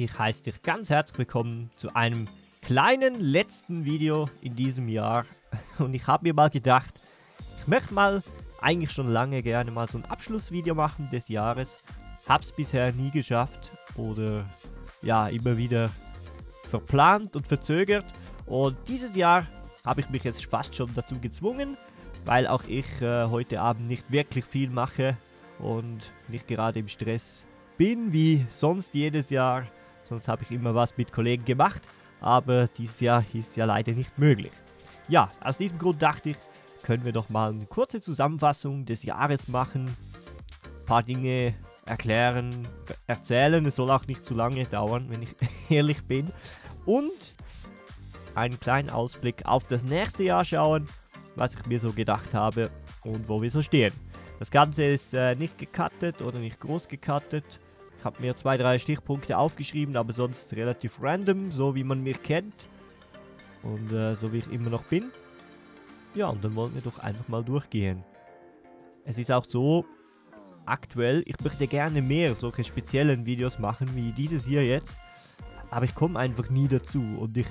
Ich heiße dich ganz herzlich willkommen zu einem kleinen letzten Video in diesem Jahr. Und ich habe mir mal gedacht, ich möchte mal eigentlich schon lange gerne mal so ein Abschlussvideo machen des Jahres. Hab's bisher nie geschafft oder ja, immer wieder verplant und verzögert. Und dieses Jahr habe ich mich jetzt fast schon dazu gezwungen, weil auch ich heute Abend nicht wirklich viel mache und nicht gerade im Stress bin, wie sonst jedes Jahr. Sonst habe ich immer was mit Kollegen gemacht, aber dieses Jahr ist ja leider nicht möglich. Ja, aus diesem Grund dachte ich, können wir doch mal eine kurze Zusammenfassung des Jahres machen, ein paar Dinge erklären, erzählen, es soll auch nicht zu lange dauern, wenn ich ehrlich bin, und einen kleinen Ausblick auf das nächste Jahr schauen, was ich mir so gedacht habe und wo wir so stehen. Das Ganze ist nicht gecuttet oder nicht groß gecuttet. Ich habe mir 2, 3 Stichpunkte aufgeschrieben, aber sonst relativ random, so wie man mich kennt und so wie ich immer noch bin. Ja, und dann wollen wir doch einfach mal durchgehen. Es ist auch so, aktuell, ich möchte gerne mehr solche speziellen Videos machen, wie dieses hier jetzt, aber ich komme einfach nie dazu und ich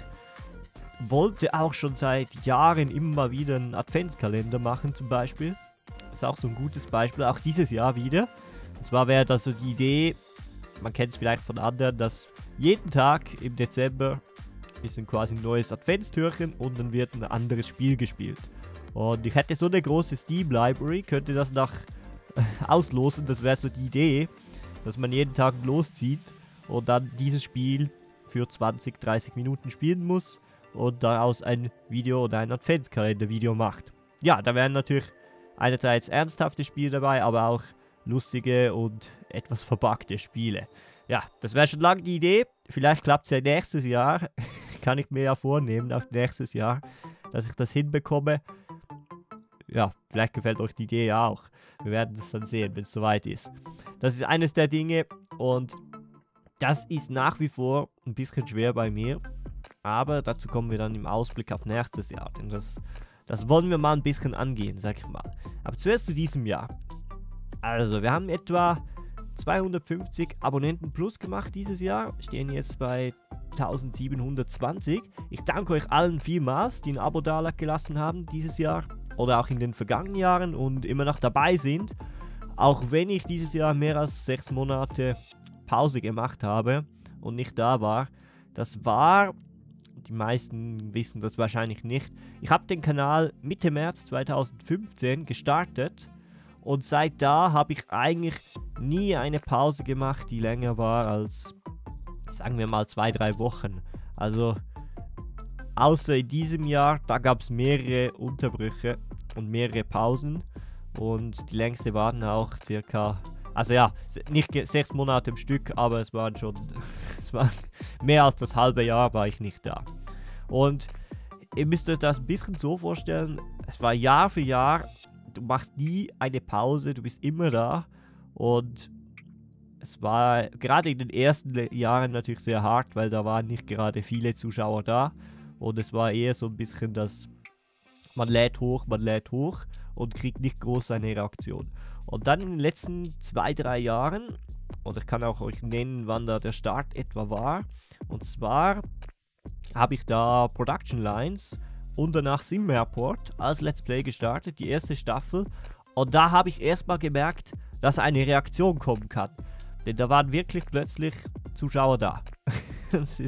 wollte auch schon seit Jahren immer wieder einen Adventskalender machen zum Beispiel. Ist auch so ein gutes Beispiel, auch dieses Jahr wieder. Und zwar wäre das so die Idee, man kennt es vielleicht von anderen, dass jeden Tag im Dezember ist ein quasi neues Adventstürchen und dann wird ein anderes Spiel gespielt. Und ich hätte so eine große Steam-Library, könnte das nach auslosen, das wäre so die Idee, dass man jeden Tag loszieht und dann dieses Spiel für 20, 30 Minuten spielen muss und daraus ein Video oder ein Adventskalender-Video macht. Ja, da wären natürlich einerseits ernsthafte Spiele dabei, aber auch lustige und etwas verpackte Spiele. Ja, das wäre schon lange die Idee. Vielleicht klappt es ja nächstes Jahr. Kann ich mir ja vornehmen auf nächstes Jahr, dass ich das hinbekomme. Ja, vielleicht gefällt euch die Idee ja auch. Wir werden es dann sehen, wenn es soweit ist. Das ist eines der Dinge und das ist nach wie vor ein bisschen schwer bei mir. Aber dazu kommen wir dann im Ausblick auf nächstes Jahr. Denn das wollen wir mal ein bisschen angehen, sag ich mal. Aber zuerst zu diesem Jahr. Also, wir haben etwa 250 Abonnenten plus gemacht dieses Jahr. Stehen jetzt bei 1720. Ich danke euch allen vielmals, die ein Abo da gelassen haben dieses Jahr. Oder auch in den vergangenen Jahren und immer noch dabei sind. Auch wenn ich dieses Jahr mehr als 6 Monate Pause gemacht habe und nicht da war. Das war... Die meisten wissen das wahrscheinlich nicht. Ich habe den Kanal Mitte März 2015 gestartet und seit da habe ich eigentlich nie eine Pause gemacht, die länger war als, sagen wir mal, 2, 3 Wochen. Also, außer in diesem Jahr, da gab es mehrere Unterbrüche und mehrere Pausen und die längste waren auch circa... Also ja, nicht 6 Monate im Stück, aber es waren schon mehr als das halbe Jahr war ich nicht da. Und ihr müsst euch das ein bisschen so vorstellen, es war Jahr für Jahr, du machst nie eine Pause, du bist immer da. Und es war gerade in den ersten Jahren natürlich sehr hart, weil da waren nicht gerade viele Zuschauer da. Und es war eher so ein bisschen das, man lädt hoch und kriegt nicht groß eine Reaktion. Und dann in den letzten 2, 3 Jahren, und ich kann auch euch nennen, wann da der Start etwa war, und zwar habe ich da Production Lines und danach Simbeaport als Let's Play gestartet, die erste Staffel, und da habe ich erstmal gemerkt, dass eine Reaktion kommen kann, denn da waren wirklich plötzlich Zuschauer da. Das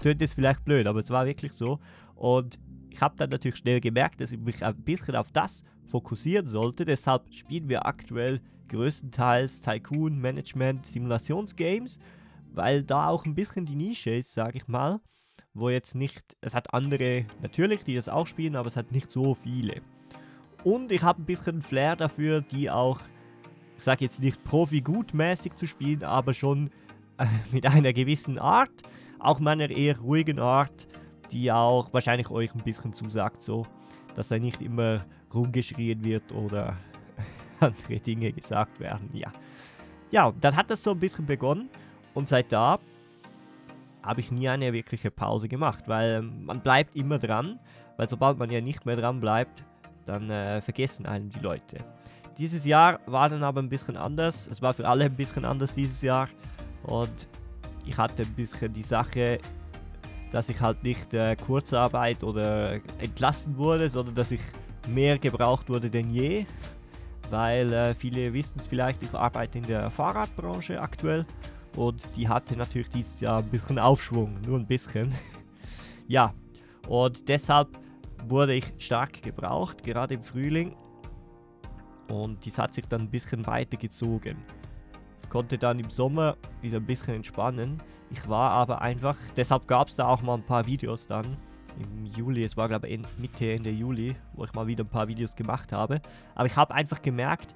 tönt jetzt vielleicht blöd, aber es war wirklich so, und ich habe dann natürlich schnell gemerkt, dass ich mich ein bisschen auf das fokussieren sollte, deshalb spielen wir aktuell größtenteils Tycoon, Management, Simulationsgames, weil da auch ein bisschen die Nische ist, sage ich mal, wo jetzt nicht, es hat andere natürlich, die das auch spielen, aber es hat nicht so viele. Und ich habe ein bisschen Flair dafür, die auch, ich sage jetzt nicht Profi-gut-mäßig zu spielen, aber schon mit einer gewissen Art, auch meiner eher ruhigen Art, die auch wahrscheinlich euch ein bisschen zusagt, so, dass er nicht immer rumgeschrien wird oder andere Dinge gesagt werden, ja. Ja, dann hat das so ein bisschen begonnen und seit da habe ich nie eine wirkliche Pause gemacht, weil man bleibt immer dran, weil sobald man ja nicht mehr dran bleibt, dann vergessen einen die Leute. Dieses Jahr war dann aber ein bisschen anders, es war für alle ein bisschen anders dieses Jahr und ich hatte ein bisschen die Sache, dass ich halt nicht Kurzarbeit oder entlassen wurde, sondern dass ich mehr gebraucht wurde denn je, weil viele wissen es vielleicht, ich arbeite in der Fahrradbranche aktuell und die hatte natürlich dieses Jahr ein bisschen Aufschwung, nur ein bisschen. Ja, und deshalb wurde ich stark gebraucht, gerade im Frühling, und dies hat sich dann ein bisschen weiter gezogen. Ich konnte dann im Sommer wieder ein bisschen entspannen, ich war aber einfach, deshalb gab es da auch mal ein paar Videos dann im Juli, es war glaube ich Mitte, Ende Juli, wo ich mal wieder ein paar Videos gemacht habe, aber ich habe einfach gemerkt,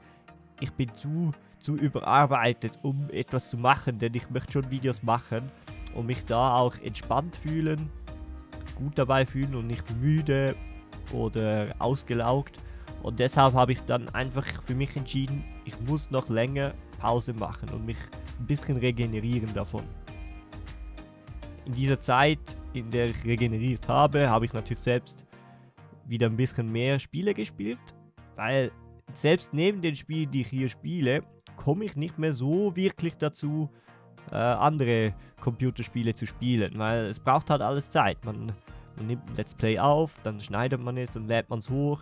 ich bin zu überarbeitet, um etwas zu machen, denn ich möchte schon Videos machen und mich da auch entspannt fühlen, gut dabei fühlen und nicht müde oder ausgelaugt, und deshalb habe ich dann einfach für mich entschieden, ich muss noch länger Pause machen und mich ein bisschen regenerieren davon. In dieser Zeit, in der ich regeneriert habe, habe ich natürlich selbst wieder ein bisschen mehr Spiele gespielt, weil selbst neben den Spielen, die ich hier spiele, komme ich nicht mehr so wirklich dazu, andere Computerspiele zu spielen, weil es braucht halt alles Zeit. Man nimmt ein Let's Play auf, dann schneidet man es und lädt man es hoch,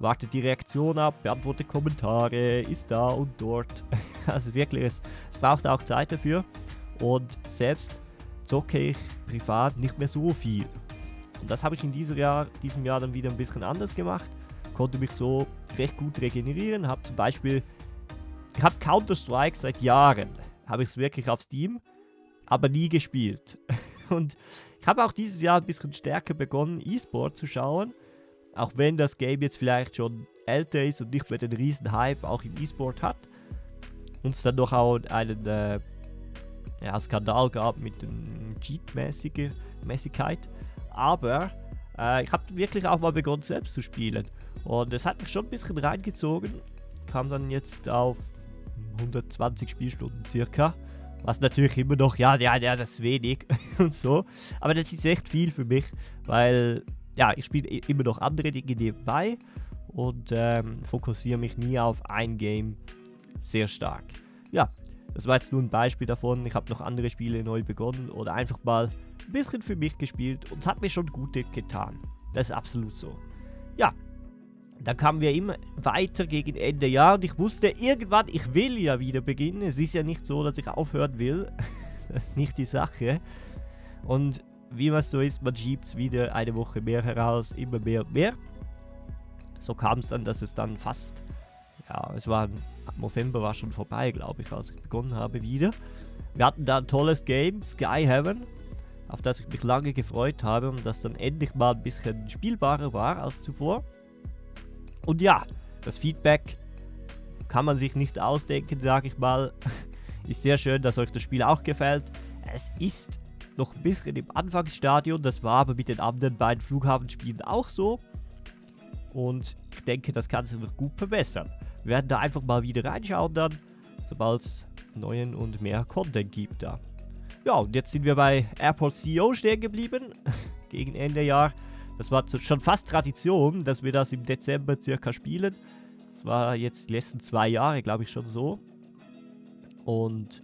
wartet die Reaktion ab, beantwortet Kommentare, ist da und dort. Also wirklich, es braucht auch Zeit dafür und selbst zocke ich privat nicht mehr so viel. Und das habe ich in diesem Jahr dann wieder ein bisschen anders gemacht, konnte mich so recht gut regenerieren, habe zum Beispiel, ich habe Counter-Strike seit Jahren, habe ich es wirklich auf Steam, aber nie gespielt. Und ich habe auch dieses Jahr ein bisschen stärker begonnen, E-Sport zu schauen, auch wenn das Game jetzt vielleicht schon älter ist und nicht mehr den riesen Hype auch im E-Sport hat. Und es dann doch auch einen Skandal gab mit Cheat-Mäßigkeit. Aber ich habe wirklich auch mal begonnen selbst zu spielen. Und es hat mich schon ein bisschen reingezogen. Kam dann jetzt auf 120 Spielstunden circa. Was natürlich immer noch, ja, das ist wenig und so. Aber das ist echt viel für mich, weil ja, ich spiele immer noch andere Dinge nebenbei und fokussiere mich nie auf ein Game sehr stark. Ja, das war jetzt nur ein Beispiel davon. Ich habe noch andere Spiele neu begonnen oder einfach mal ein bisschen für mich gespielt und es hat mir schon gut getan. Das ist absolut so. Ja, dann kamen wir immer weiter gegen Ende Jahr und ich wusste irgendwann, ich will ja wieder beginnen. Es ist ja nicht so, dass ich aufhören will. Das ist nicht die Sache. Und wie was so ist, man schiebt es wieder eine Woche mehr heraus, immer mehr und mehr. So kam es dann, dass es dann fast, ja, es war, November war schon vorbei, glaube ich, als ich begonnen habe wieder. Wir hatten da ein tolles Game, Sky Heaven, auf das ich mich lange gefreut habe und das dann endlich mal ein bisschen spielbarer war als zuvor. Und ja, das Feedback kann man sich nicht ausdenken, sage ich mal. Ist sehr schön, dass euch das Spiel auch gefällt. Es ist noch ein bisschen im Anfangsstadium, das war aber mit den anderen beiden Flughafenspielen auch so. Und ich denke, das Ganze wird gut verbessern. Wir werden da einfach mal wieder reinschauen dann, sobald es neuen und mehr Content gibt da. Ja, und jetzt sind wir bei Airport CEO stehen geblieben, gegen Ende Jahr. Das war schon fast Tradition, dass wir das im Dezember circa spielen. Das war jetzt die letzten 2 Jahre, glaube ich, schon so. Und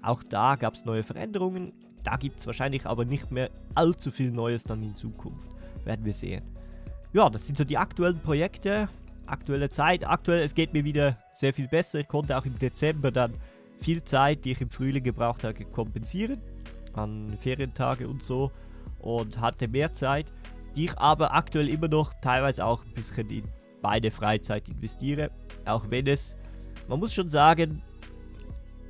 auch da gab es neue Veränderungen. Da gibt es wahrscheinlich aber nicht mehr allzu viel Neues dann in Zukunft. Werden wir sehen. Ja, das sind so die aktuellen Projekte, aktuelle Zeit. Aktuell, es geht mir wieder sehr viel besser. Ich konnte auch im Dezember dann viel Zeit, die ich im Frühling gebraucht habe, kompensieren. An Ferientage und so. Und hatte mehr Zeit, die ich aber aktuell immer noch teilweise auch ein bisschen in meine Freizeit investiere. Auch wenn es, man muss schon sagen,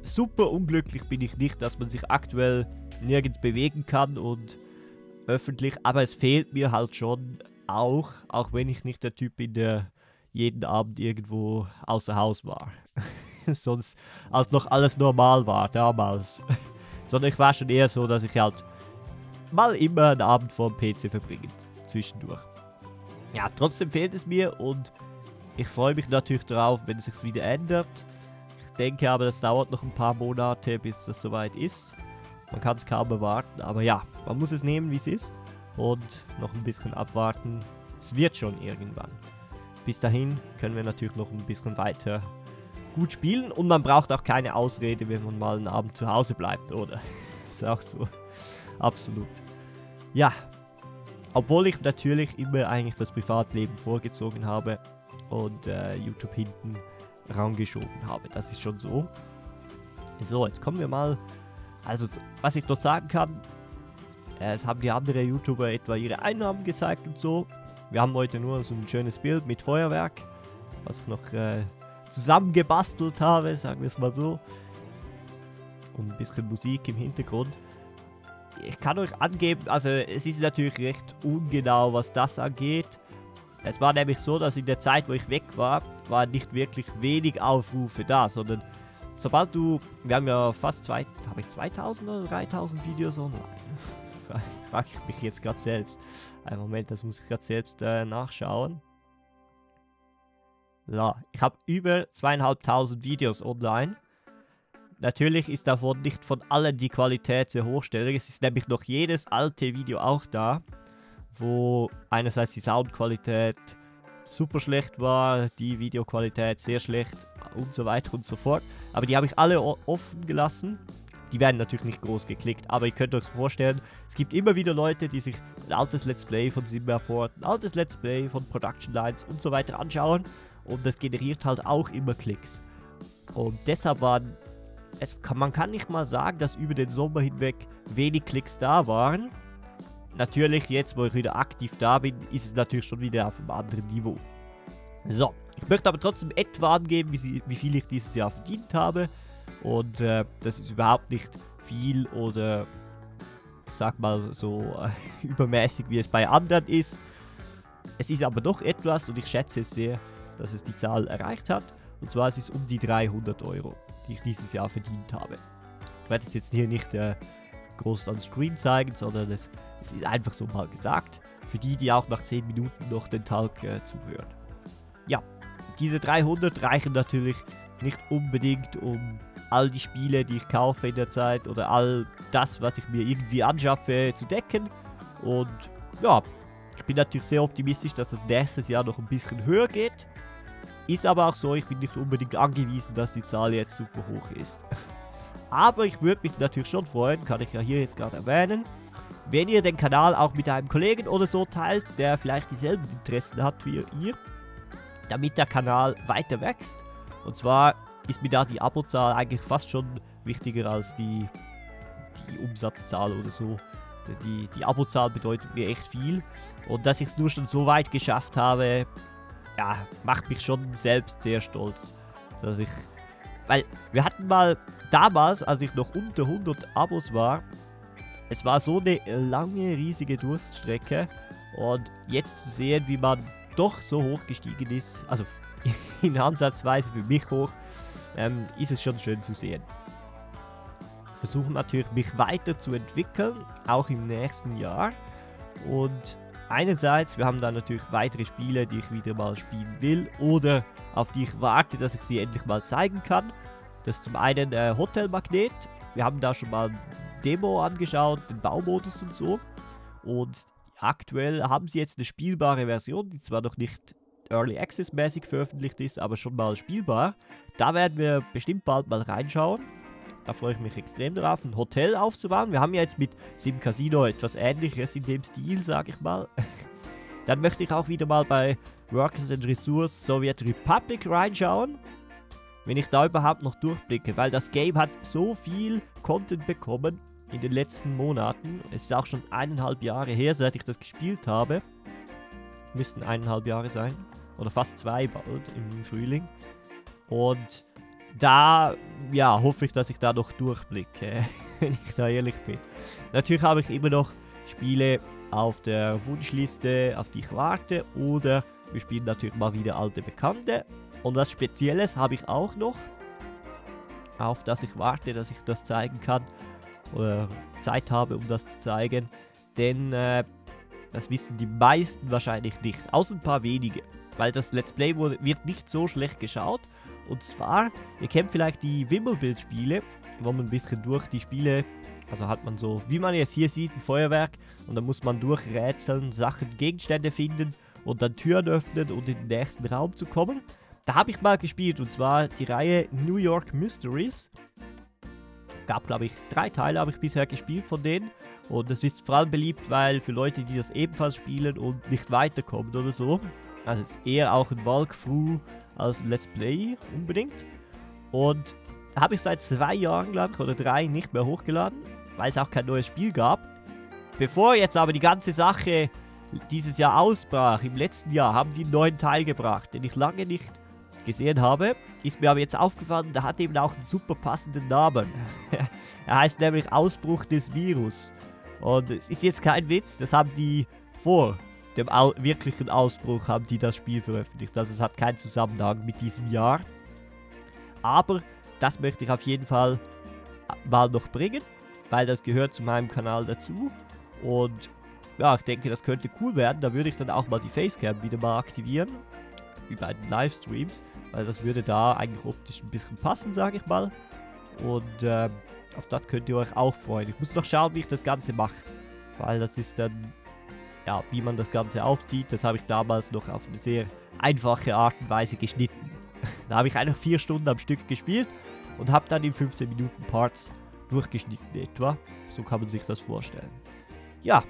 super unglücklich bin ich nicht, dass man sich aktuell nirgends bewegen kann und öffentlich. Aber es fehlt mir halt schon auch wenn ich nicht der Typ bin, der jeden Abend irgendwo außer Haus war. Sonst, als noch alles normal war damals. Sondern ich war schon eher so, dass ich halt mal immer einen Abend vorm PC verbringen, zwischendurch. Ja, trotzdem fehlt es mir und ich freue mich natürlich darauf, wenn es sich wieder ändert. Ich denke aber, das dauert noch ein paar Monate, bis das soweit ist. Man kann es kaum erwarten, aber ja, man muss es nehmen, wie es ist und noch ein bisschen abwarten. Es wird schon irgendwann. Bis dahin können wir natürlich noch ein bisschen weiter gut spielen und man braucht auch keine Ausrede, wenn man mal einen Abend zu Hause bleibt, oder? ist auch so. Absolut. Ja. Obwohl ich natürlich immer eigentlich das Privatleben vorgezogen habe und YouTube hinten rangeschoben habe. Das ist schon so. So, jetzt kommen wir mal. Also, was ich dort sagen kann, es haben die anderen YouTuber etwa ihre Einnahmen gezeigt und so. Wir haben heute nur so ein schönes Bild mit Feuerwerk, was ich noch zusammengebastelt habe, sagen wir es mal so. Und ein bisschen Musik im Hintergrund. Ich kann euch angeben, also es ist natürlich recht ungenau, was das angeht. Es war nämlich so, dass in der Zeit, wo ich weg war, waren nicht wirklich wenig Aufrufe da, sondern sobald du, wir haben ja fast 2000 oder 3000 Videos online. Frage ich mich jetzt gerade selbst. Einen Moment, das muss ich gerade selbst nachschauen. Ja, ich habe über 2500 Videos online. Natürlich ist davon nicht von allen die Qualität sehr hochstellig. Es ist nämlich noch jedes alte Video auch da, wo einerseits die Soundqualität super schlecht war, die Videoqualität sehr schlecht und so weiter und so fort. Aber die habe ich alle offen gelassen. Die werden natürlich nicht groß geklickt, aber ihr könnt euch vorstellen, es gibt immer wieder Leute, die sich ein altes Let's Play von Simbeaport, ein altes Let's Play von Production Lines und so weiter anschauen. Und das generiert halt auch immer Klicks. Und deshalb waren... man kann nicht mal sagen, dass über den Sommer hinweg wenig Klicks da waren. Natürlich, jetzt wo ich wieder aktiv da bin, ist es natürlich schon wieder auf einem anderen Niveau. So, ich möchte aber trotzdem etwa angeben, wie viel ich dieses Jahr verdient habe. Und das ist überhaupt nicht viel oder, ich sag mal, so übermäßig, wie es bei anderen ist. Es ist aber doch etwas und ich schätze es sehr, dass es die Zahl erreicht hat. Und zwar ist es um die 300 Euro. Die ich dieses Jahr verdient habe. Ich werde es jetzt hier nicht groß on Screen zeigen, sondern es ist einfach so mal gesagt. Für die, die auch nach 10 Minuten noch den Talk zuhören. Ja, diese 300 reichen natürlich nicht unbedingt, um all die Spiele, die ich kaufe in der Zeit oder all das, was ich mir irgendwie anschaffe, zu decken. Und ja, ich bin natürlich sehr optimistisch, dass das nächstes Jahr noch ein bisschen höher geht. Ist aber auch so, ich bin nicht unbedingt angewiesen, dass die Zahl jetzt super hoch ist. Aber ich würde mich natürlich schon freuen, kann ich ja hier jetzt gerade erwähnen, wenn ihr den Kanal auch mit einem Kollegen oder so teilt, der vielleicht dieselben Interessen hat wie ihr, damit der Kanal weiter wächst. Und zwar ist mir da die Abozahl eigentlich fast schon wichtiger als die Umsatzzahl oder so. Die Abozahl bedeutet mir echt viel. Und dass ich es nur schon so weit geschafft habe... ja, macht mich schon selbst sehr stolz, dass ich, weil wir hatten mal damals, als ich noch unter 100 Abos war, es war so eine lange, riesige Durststrecke und jetzt zu sehen, wie man doch so hoch gestiegen ist, also in Ansatzweise für mich hoch, ist es schon schön zu sehen. Ich versuche natürlich, mich weiterzuentwickeln, auch im nächsten Jahr und einerseits, wir haben dann natürlich weitere Spiele, die ich wieder mal spielen will oder auf die ich warte, dass ich sie endlich mal zeigen kann. Das ist zum einen Hotel Magnet. Wir haben da schon mal eine Demo angeschaut, den Baumodus und so. Und aktuell haben sie jetzt eine spielbare Version, die zwar noch nicht Early Access mäßig veröffentlicht ist, aber schon mal spielbar. Da werden wir bestimmt bald mal reinschauen. Da freue ich mich extrem drauf, ein Hotel aufzubauen. Wir haben ja jetzt mit Sim Casino etwas Ähnliches in dem Stil, sage ich mal. Dann möchte ich auch wieder mal bei Workers and Resources Soviet Republic reinschauen. Wenn ich da überhaupt noch durchblicke, weil das Game hat so viel Content bekommen in den letzten Monaten. Es ist auch schon 1,5 Jahre her, seit ich das gespielt habe. Müssten 1,5 Jahre sein. Oder fast 2 bald im Frühling. Und... da, ja, hoffe ich, dass ich da noch durchblicke, wenn ich da ehrlich bin. Natürlich habe ich immer noch Spiele auf der Wunschliste, auf die ich warte. Oder wir spielen natürlich mal wieder alte Bekannte. Und was Spezielles habe ich auch noch, auf das ich warte, dass ich das zeigen kann. Oder Zeit habe, um das zu zeigen. Denn das wissen die meisten wahrscheinlich nicht, außer ein paar wenige. Weil das Let's Play wird nicht so schlecht geschaut. Und zwar, ihr kennt vielleicht die Wimmelbild-Spiele, wo man ein bisschen durch die Spiele, also hat man so, wie man jetzt hier sieht, ein Feuerwerk und dann muss man durchrätseln, Sachen, Gegenstände finden und dann Türen öffnen und in den nächsten Raum zu kommen. Da habe ich mal gespielt und zwar die Reihe New York Mysteries. gab, glaube ich, 3 Teile habe ich bisher gespielt von denen. Und es ist vor allem beliebt, weil für Leute, die das ebenfalls spielen und nicht weiterkommen oder so. Also es ist eher auch ein Walkthrough als ein Let's Play unbedingt. Und habe ich seit 2 Jahren, glaube ich, oder 3 nicht mehr hochgeladen, weil es auch kein neues Spiel gab. Bevor jetzt aber die ganze Sache dieses Jahr ausbrach, im letzten Jahr, haben die einen neuen Teil gebracht, den ich lange nicht gesehen habe. Ist mir aber jetzt aufgefallen, der hat eben auch einen super passenden Namen. Er heißt nämlich Ausbruch des Virus. Und es ist jetzt kein Witz, das haben die vor dem wirklichen Ausbruch, haben die das Spiel veröffentlicht. Also es hat keinen Zusammenhang mit diesem Jahr. Aber das möchte ich auf jeden Fall mal noch bringen, weil das gehört zu meinem Kanal dazu. Und ja, ich denke, das könnte cool werden. Da würde ich dann auch mal die Facecam wieder mal aktivieren. Wie bei den Livestreams. Weil das würde da eigentlich optisch ein bisschen passen, sage ich mal. Und auf das könnt ihr euch auch freuen. Ich muss noch schauen, wie ich das Ganze mache. Weil das ist dann, ja, wie man das Ganze aufzieht. Das habe ich damals noch auf eine sehr einfache Art und Weise geschnitten. Da habe ich einfach 4 Stunden am Stück gespielt. Und habe dann in 15 Minuten Parts durchgeschnitten etwa. So kann man sich das vorstellen. Ja,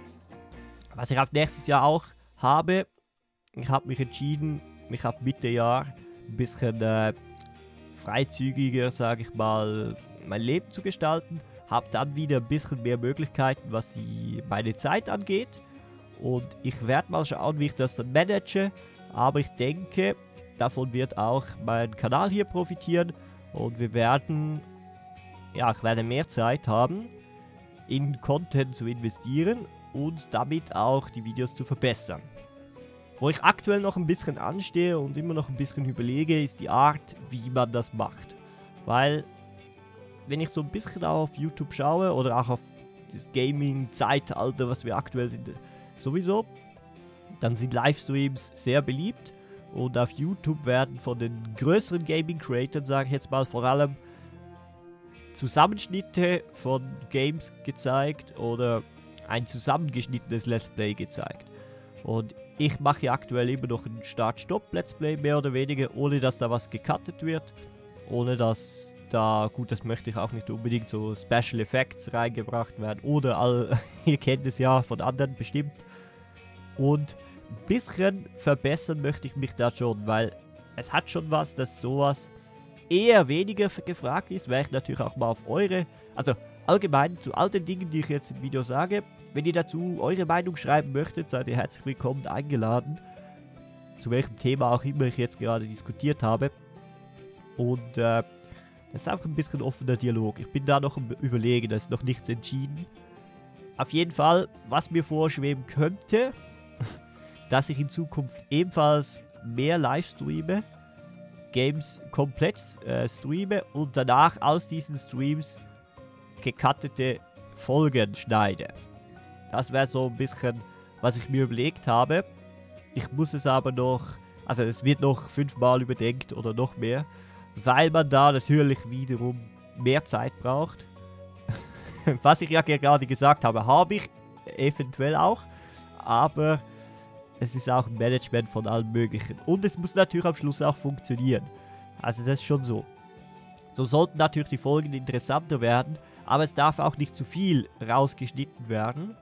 was ich auf nächstes Jahr auch habe, ich habe mich entschieden, mich ab Mitte Jahr ein bisschen freizügiger, sage ich mal, mein Leben zu gestalten. Habe dann wieder ein bisschen mehr Möglichkeiten, was meine Zeit angeht. Und ich werde mal schauen, wie ich das dann manage. Aber ich denke, davon wird auch mein Kanal hier profitieren. Und wir werden, ja, ich werde mehr Zeit haben, in Content zu investieren und damit auch die Videos zu verbessern. Wo ich aktuell noch ein bisschen anstehe und immer noch ein bisschen überlege, ist die Art, wie man das macht. Weil, wenn ich so ein bisschen auch auf YouTube schaue oder auch auf das Gaming-Zeitalter, was wir aktuell sind, sowieso, dann sind Livestreams sehr beliebt. Und auf YouTube werden von den größeren Gaming-Creatern, sage ich jetzt mal, vor allem Zusammenschnitte von Games gezeigt oder ein zusammengeschnittenes Let's Play gezeigt. Und ich mache hier aktuell immer noch ein Start-Stop-Let's Play, mehr oder weniger, ohne dass da was gecuttet wird. Ohne dass da, gut, das möchte ich auch nicht unbedingt, so Special Effects reingebracht werden. Oder all, ihr kennt es ja von anderen bestimmt. Und ein bisschen verbessern möchte ich mich da schon, weil es hat schon was, dass sowas eher weniger gefragt ist, weil ich natürlich auch mal auf eure, also allgemein zu all den Dingen, die ich jetzt im Video sage, wenn ihr dazu eure Meinung schreiben möchtet, seid ihr herzlich willkommen und eingeladen, zu welchem Thema auch immer ich jetzt gerade diskutiert habe. Und das ist einfach ein bisschen offener Dialog. Ich bin da noch am Überlegen, da ist noch nichts entschieden. Auf jeden Fall, was mir vorschweben könnte, dass ich in Zukunft ebenfalls mehr live streame, Games komplett streame und danach aus diesen Streams gecuttete Folgen schneide. Das wäre so ein bisschen, was ich mir überlegt habe. Ich muss es aber noch, also es wird noch 5-mal überdenkt oder noch mehr, weil man da natürlich wiederum mehr Zeit braucht. Was ich ja gerade gesagt habe, habe ich eventuell auch, aber es ist auch ein Management von allem Möglichen. Und es muss natürlich am Schluss auch funktionieren. Also das ist schon so. So sollten natürlich die Folgen interessanter werden, aber es darf auch nicht zu viel rausgeschnitten werden.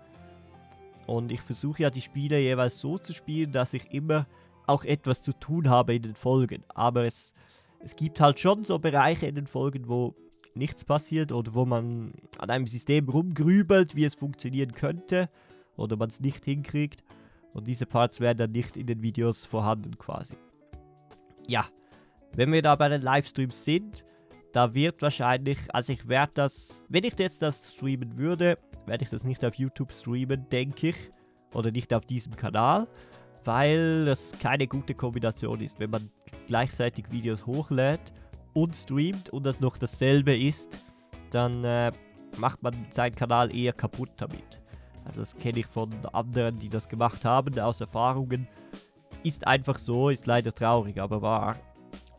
Und ich versuche ja die Spiele jeweils so zu spielen, dass ich immer auch etwas zu tun habe in den Folgen. Aber es gibt halt schon so Bereiche in den Folgen, wo nichts passiert oder wo man an einem System rumgrübelt, wie es funktionieren könnte oder man es nicht hinkriegt. Und diese Parts werden dann nicht in den Videos vorhanden quasi. Ja, wenn wir da bei den Livestreams sind, da wird wahrscheinlich, also ich werde das, wenn ich jetzt das streamen würde, werde ich das nicht auf YouTube streamen, denke ich. Oder nicht auf diesem Kanal, weil das keine gute Kombination ist, wenn man gleichzeitig Videos hochlädt und streamt und das noch dasselbe ist, dann macht man seinen Kanal eher kaputt damit. Also das kenne ich von anderen, die das gemacht haben, aus Erfahrungen. Ist einfach so, ist leider traurig, aber wahr.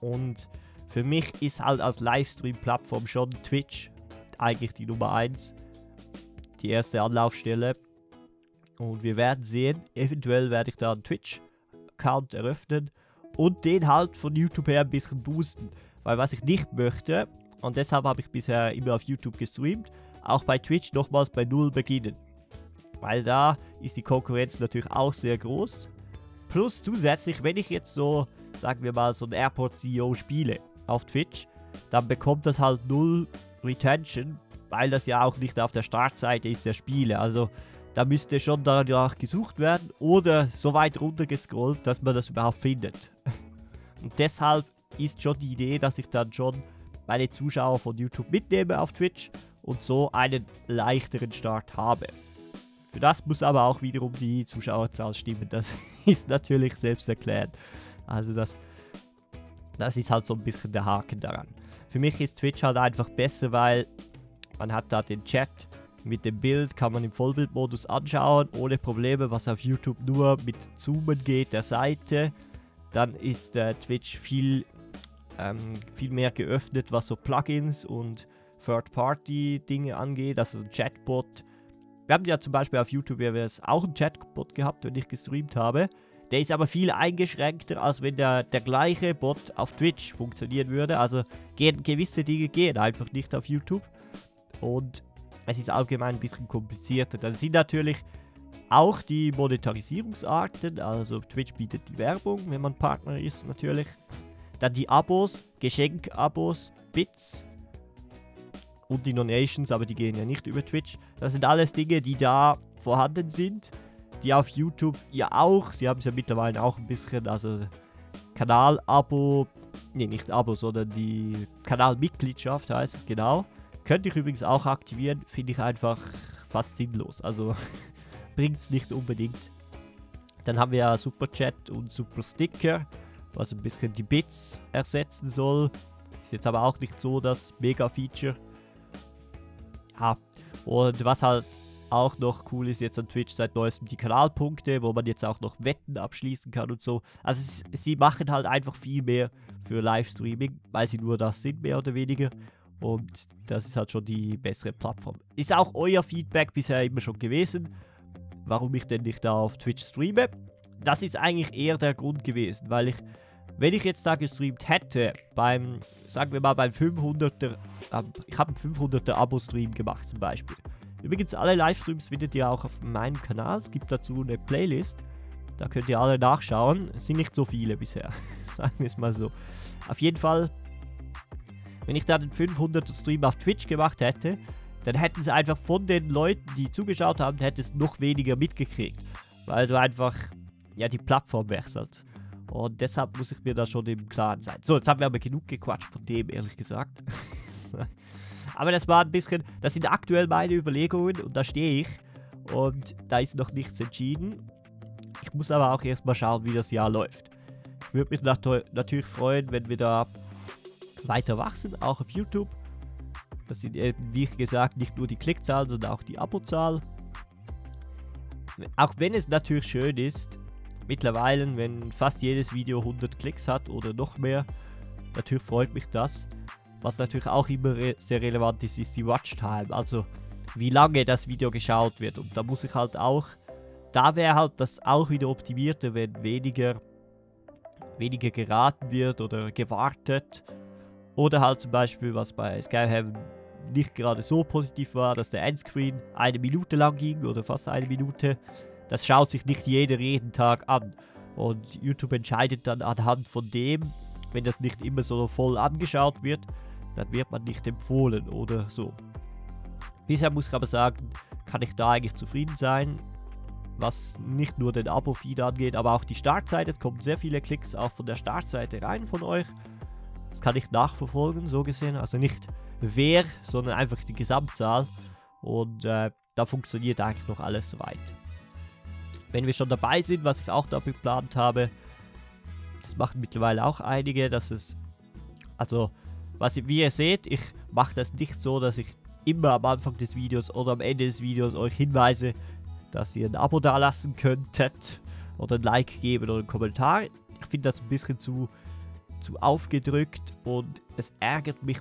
Und für mich ist halt als Livestream-Plattform schon Twitch eigentlich die Nummer 1. Die erste Anlaufstelle. Und wir werden sehen, eventuell werde ich da einen Twitch-Account eröffnen und den halt von YouTube her ein bisschen boosten. Weil was ich nicht möchte, Und deshalb habe ich bisher immer auf YouTube gestreamt, auch bei Twitch nochmals bei Null beginnen. Weil da ist die Konkurrenz natürlich auch sehr groß. Plus zusätzlich, wenn ich jetzt so, sagen wir mal, so ein Airport CEO spiele auf Twitch, dann bekommt das halt null Retention, weil das ja auch nicht auf der Startseite ist der Spiele. Also da müsste schon danach gesucht werden oder so weit runtergescrollt, dass man das überhaupt findet. Und deshalb ist schon die Idee, dass ich dann schon meine Zuschauer von YouTube mitnehme auf Twitch und so einen leichteren Start habe. Für das muss aber auch wiederum die Zuschauerzahl stimmen, das ist natürlich selbsterklärend. Also das ist halt so ein bisschen der Haken daran. Für mich ist Twitch halt einfach besser, weil man hat da den Chat mit dem Bild, kann man im Vollbildmodus anschauen, ohne Probleme, was auf YouTube nur mit Zoomen geht, der Seite. Dann ist Twitch viel mehr geöffnet, was so Plugins und Third-Party-Dinge angeht, also ein Chatbot. Wir haben ja zum Beispiel auf YouTube auch einen Chatbot gehabt, wenn ich gestreamt habe. Der ist aber viel eingeschränkter, als wenn der gleiche Bot auf Twitch funktionieren würde. Also gewisse Dinge gehen einfach nicht auf YouTube. Und es ist allgemein ein bisschen komplizierter. Dann sind natürlich auch die Monetarisierungsarten, also Twitch bietet die Werbung, wenn man Partner ist natürlich. Dann die Abos, Geschenk-Abos, Bits und die Donations, aber die gehen ja nicht über Twitch. Das sind alles Dinge, die da vorhanden sind, die auf YouTube ja auch, sie haben es ja mittlerweile auch ein bisschen, also Kanal-Abo, nee, nicht Abo, sondern die Kanalmitgliedschaft heißt es genau. Könnte ich übrigens auch aktivieren, finde ich einfach fast sinnlos, also bringt es nicht unbedingt. Dann haben wir ja Superchat und Supersticker, was ein bisschen die Bits ersetzen soll. Ist jetzt aber auch nicht so das Mega-Feature. Ja, und was halt auch noch cool ist jetzt an Twitch seit neuestem die Kanalpunkte, wo man jetzt auch noch Wetten abschließen kann und so. Also sie machen halt einfach viel mehr für Livestreaming, weil sie nur das sind, mehr oder weniger. Und das ist halt schon die bessere Plattform. Ist auch euer Feedback bisher immer schon gewesen, warum ich denn nicht da auf Twitch streame. Das ist eigentlich eher der Grund gewesen, weil ich, wenn ich jetzt da gestreamt hätte, beim, sagen wir mal beim 500er, ich habe einen 500er Abo-Stream gemacht zum Beispiel. Übrigens alle Livestreams findet ihr auch auf meinem Kanal, es gibt dazu eine Playlist, da könnt ihr alle nachschauen. Es sind nicht so viele bisher, sagen wir es mal so. Auf jeden Fall, wenn ich da den 500er Stream auf Twitch gemacht hätte, dann hätten sie einfach von den Leuten, die zugeschaut haben, hätte es noch weniger mitgekriegt. Weil du einfach, ja, die Plattform wechselt. Und deshalb muss ich mir da schon im Klaren sein. So, jetzt haben wir aber genug gequatscht von dem, ehrlich gesagt. Aber das war ein bisschen, das sind aktuell meine Überlegungen und da stehe ich. Und da ist noch nichts entschieden. Ich muss aber auch erstmal schauen, wie das Jahr läuft. Ich würde mich natürlich freuen, wenn wir da weiter wachsen, auch auf YouTube. Das sind eben, wie gesagt, nicht nur die Klickzahlen, sondern auch die Abozahl. Auch wenn es natürlich schön ist, mittlerweile, wenn fast jedes Video 100 Klicks hat oder noch mehr, natürlich freut mich das. Was natürlich auch immer sehr relevant ist, ist die Watchtime, also wie lange das Video geschaut wird. Und da muss ich halt auch, da wäre halt das auch wieder optimierter, wenn weniger geraten wird oder gewartet. Oder halt zum Beispiel, was bei Sky Heaven nicht gerade so positiv war, dass der Endscreen eine Minute lang ging oder fast eine Minute. Das schaut sich nicht jeder jeden Tag an. Und YouTube entscheidet dann anhand von dem, wenn das nicht immer so voll angeschaut wird, dann wird man nicht empfohlen oder so. Bisher muss ich aber sagen, kann ich da eigentlich zufrieden sein, was nicht nur den Abo-Feed angeht, aber auch die Startseite. Es kommen sehr viele Klicks auch von der Startseite rein von euch. Das kann ich nachverfolgen, so gesehen. Also nicht wer, sondern einfach die Gesamtzahl. Und da funktioniert eigentlich noch alles soweit. Wenn wir schon dabei sind, was ich auch da geplant habe, das machen mittlerweile auch einige, dass es, also, wie ihr seht, ich mache das nicht so, dass ich immer am Anfang des Videos oder am Ende des Videos euch hinweise, dass ihr ein Abo da lassen könntet oder ein Like geben oder einen Kommentar. Ich finde das ein bisschen zu aufgedrückt und es ärgert mich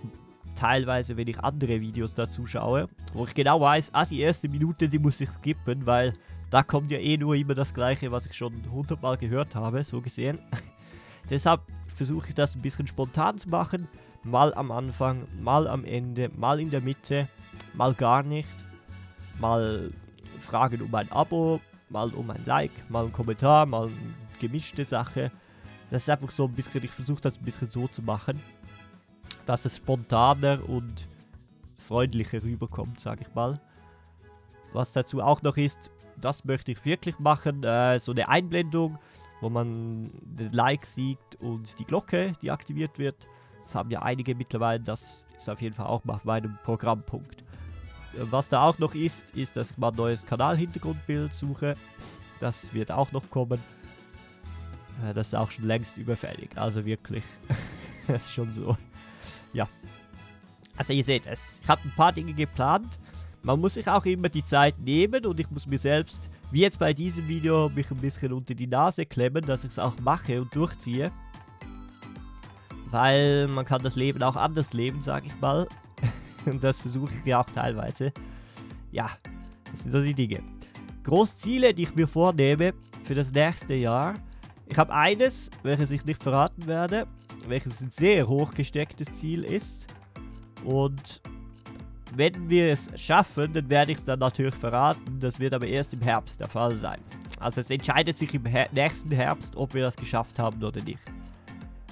teilweise, wenn ich andere Videos dazu schaue, wo ich genau weiß, die erste Minute, die muss ich skippen, weil da kommt ja eh nur immer das Gleiche, was ich schon 100-mal gehört habe, so gesehen. Deshalb versuche ich das ein bisschen spontan zu machen, Mal am Anfang, mal am Ende, mal in der Mitte, mal gar nicht. Mal Fragen um ein Abo, mal um ein Like, mal ein Kommentar, mal eine gemischte Sache. Das ist einfach so ein bisschen, ich versuche das ein bisschen so zu machen, dass es spontaner und freundlicher rüberkommt, sage ich mal. Was dazu auch noch ist, das möchte ich wirklich machen, so eine Einblendung, wo man den Like sieht und die Glocke, die aktiviert wird. Das haben ja einige mittlerweile, das ist auf jeden Fall auch auf meinem Programmpunkt. Was da auch noch ist, ist, dass ich mal ein neues Kanal-Hintergrundbild suche. Das wird auch noch kommen. Das ist auch schon längst überfällig, also wirklich. Das ist schon so. Ja. Also ihr seht es, ich habe ein paar Dinge geplant. Man muss sich auch immer die Zeit nehmen und ich muss mir selbst, wie jetzt bei diesem Video, mich ein bisschen unter die Nase klemmen, dass ich es auch mache und durchziehe. Weil man kann das Leben auch anders leben, sage ich mal. Und das versuche ich ja auch teilweise. Ja, das sind so die Dinge. Großziele, die ich mir vornehme für das nächste Jahr. Ich habe eines, welches ich nicht verraten werde, welches ein sehr hochgestecktes Ziel ist. Und wenn wir es schaffen, dann werde ich es dann natürlich verraten. Das wird aber erst im Herbst der Fall sein. Also es entscheidet sich im nächsten Herbst, ob wir das geschafft haben oder nicht.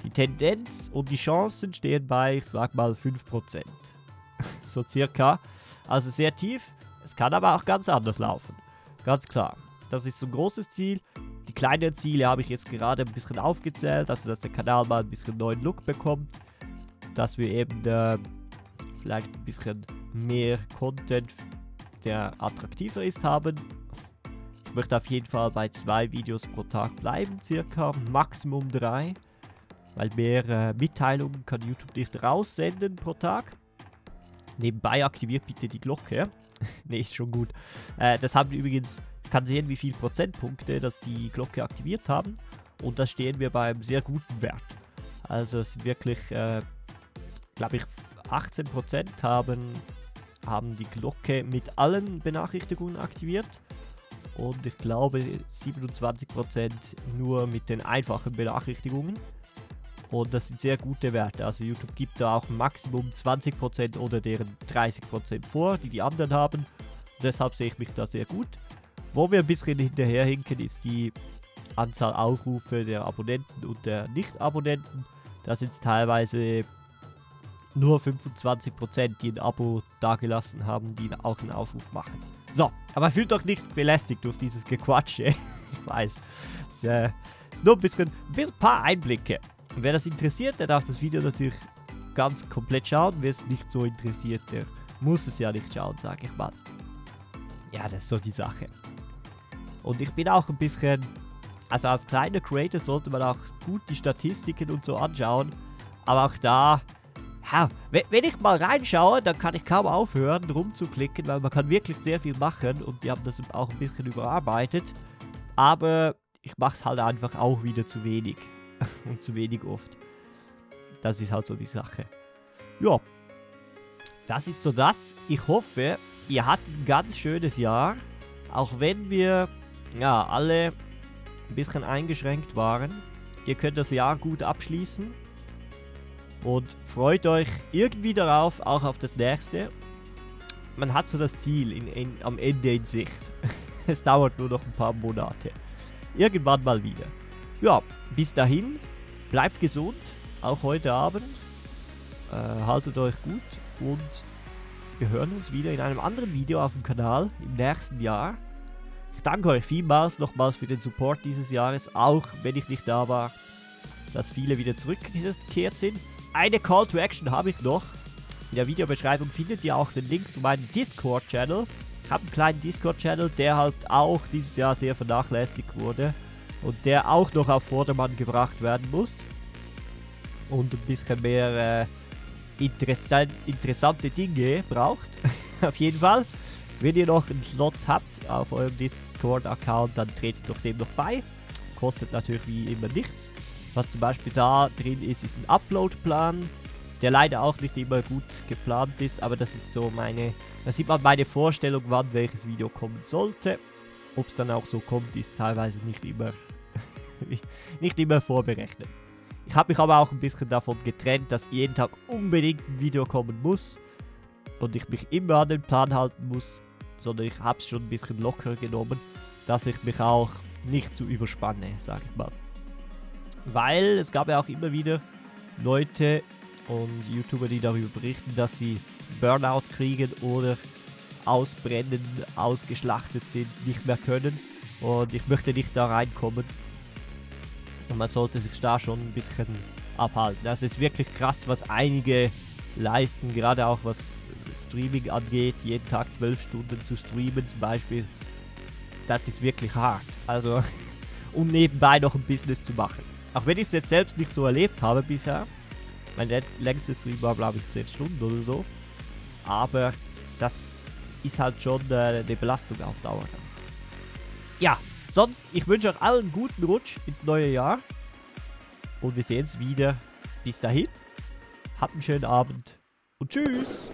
Die Tendenz und die Chancen stehen bei, ich sag mal, 5%. So circa. Also sehr tief. Es kann aber auch ganz anders laufen. Ganz klar. Das ist so ein großes Ziel. Die kleinen Ziele habe ich jetzt gerade ein bisschen aufgezählt. Also dass der Kanal mal ein bisschen neuen Look bekommt. Dass wir eben vielleicht ein bisschen mehr Content, der attraktiver ist, haben. Ich möchte auf jeden Fall bei 2 Videos pro Tag bleiben. Circa. Maximum 3. Weil mehr Mitteilungen kann YouTube nicht raussenden pro Tag. Nebenbei aktiviert bitte die Glocke. Ne, ist schon gut. Das haben wir übrigens, ich kann sehen, wie viele Prozentpunkte, dass die Glocke aktiviert haben. Und da stehen wir bei einem sehr guten Wert. Also es sind wirklich, glaube ich, 18% haben die Glocke mit allen Benachrichtigungen aktiviert. Und ich glaube 27% nur mit den einfachen Benachrichtigungen. Und das sind sehr gute Werte, also YouTube gibt da auch Maximum 20% oder deren 30% vor, die die anderen haben. Deshalb sehe ich mich da sehr gut. Wo wir ein bisschen hinterherhinken, ist die Anzahl Aufrufe der Abonnenten und der Nicht-Abonnenten. Da sind es teilweise nur 25%, die ein Abo dagelassen haben, die auch einen Aufruf machen. So, aber fühlt euch nicht belästigt durch dieses Gequatsche. Ich weiß, es ist nur ein paar Einblicke. Und wer das interessiert, der darf das Video natürlich ganz komplett schauen. Wer es nicht so interessiert, der muss es ja nicht schauen, sage ich mal. Ja, das ist so die Sache. Und ich bin auch ein bisschen... Also als kleiner Creator sollte man auch gut die Statistiken und so anschauen. Aber auch da... Ja, wenn ich mal reinschaue, dann kann ich kaum aufhören, rumzuklicken, weil man kann wirklich sehr viel machen. Und die haben das auch ein bisschen überarbeitet. Aber ich mache es halt einfach auch wieder zu wenig. Und zu wenig oft. Das ist halt so die Sache. Ja. Das ist so das. Ich hoffe, ihr hattet ein ganz schönes Jahr. Auch wenn wir ja alle ein bisschen eingeschränkt waren. Ihr könnt das Jahr gut abschließen. Und freut euch irgendwie darauf, auch auf das nächste. Man hat so das Ziel am Ende in Sicht. Es dauert nur noch ein paar Monate. Irgendwann mal wieder. Ja, bis dahin, bleibt gesund, auch heute Abend, haltet euch gut und wir hören uns wieder in einem anderen Video auf dem Kanal im nächsten Jahr. Ich danke euch vielmals nochmals für den Support dieses Jahres, auch wenn ich nicht da war, dass viele wieder zurückgekehrt sind. Eine Call to Action habe ich noch. In der Videobeschreibung findet ihr auch den Link zu meinem Discord-Channel. Ich habe einen kleinen Discord-Channel, der halt auch dieses Jahr sehr vernachlässigt wurde. Und der auch noch auf Vordermann gebracht werden muss. Und ein bisschen mehr interessante Dinge braucht. Auf jeden Fall. Wenn ihr noch einen Slot habt auf eurem Discord-Account, dann tretet doch dem noch bei. Kostet natürlich wie immer nichts. Was zum Beispiel da drin ist, ist ein Upload-Plan. Der leider auch nicht immer gut geplant ist. Aber das ist so meine... Da sieht man meine Vorstellung, wann welches Video kommen sollte. Ob es dann auch so kommt, ist teilweise nicht immer vorberechnet. Ich habe mich aber auch ein bisschen davon getrennt, dass jeden Tag unbedingt ein Video kommen muss und ich mich immer an den Plan halten muss, sondern ich habe es schon ein bisschen locker genommen, dass ich mich auch nicht zu überspanne, sage ich mal. Weil es gab ja auch immer wieder Leute und YouTuber, die darüber berichten, dass sie Burnout kriegen oder ausbrennen, ausgeschlachtet sind, nicht mehr können, und ich möchte nicht da reinkommen. Und man sollte sich da schon ein bisschen abhalten. Das ist wirklich krass, was einige leisten, gerade auch was Streaming angeht, jeden Tag 12 Stunden zu streamen zum Beispiel. Das ist wirklich hart, also um nebenbei noch ein Business zu machen. Auch wenn ich es jetzt selbst nicht so erlebt habe bisher. Mein längstes Stream war, glaube ich, 6 Stunden oder so. Aber das ist halt schon eine Belastung auf Dauer. Ja, sonst, ich wünsche euch allen einen guten Rutsch ins neue Jahr. Und wir sehen uns wieder. Bis dahin. Habt einen schönen Abend. Und tschüss.